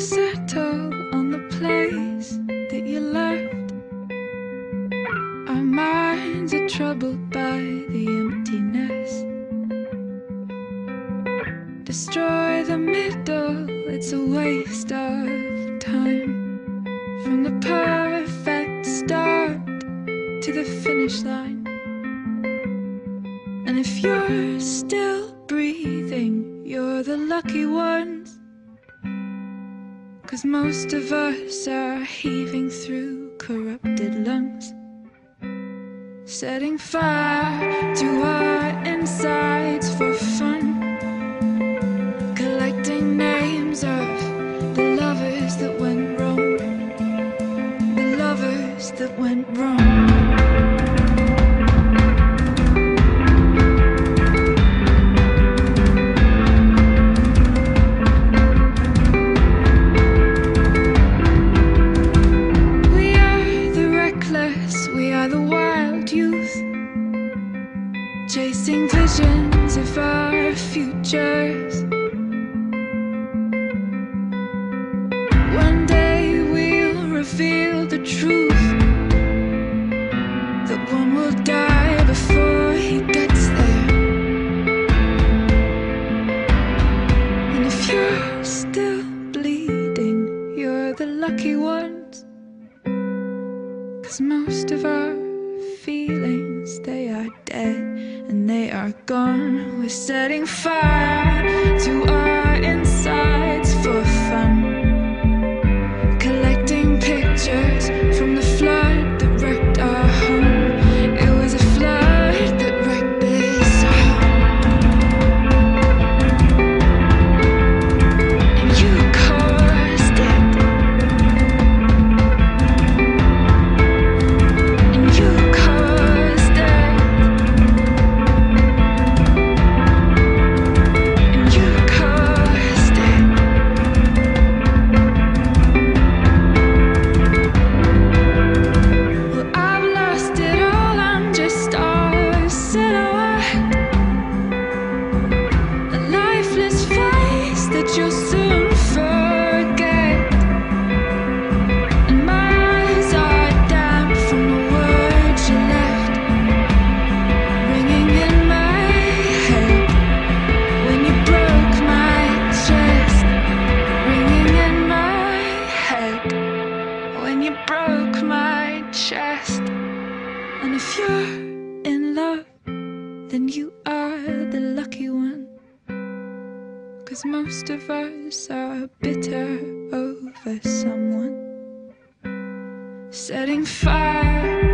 settle on the place that you left. Our minds are troubled by the emptiness. Destroy the middle, it's a waste of time. From the perfect start to the finish line. And if you're still breathing, you're the lucky ones, 'cause most of us are heaving through corrupted lungs, setting fire to our insides for fun, collecting names of the lovers that went wrong, the lovers that went wrong. Chasing visions of our futures. One day we'll reveal the truth that one will die before he gets there. And if you're still bleeding, you're the lucky ones, 'cause most of our feelings, they are dead and they are gone. We're setting fire to our insides for fun, collecting pictures from the flood that wrecked our home. It was a flood that wrecked this home, and you caused it, and you caused it. You'll soon forget, and my eyes are damp from the words you left ringing in my head when you broke my chest, ringing in my head when you broke my chest. And if you're in love, then you are the lucky one, 'cause most of us are bitter over someone, setting fire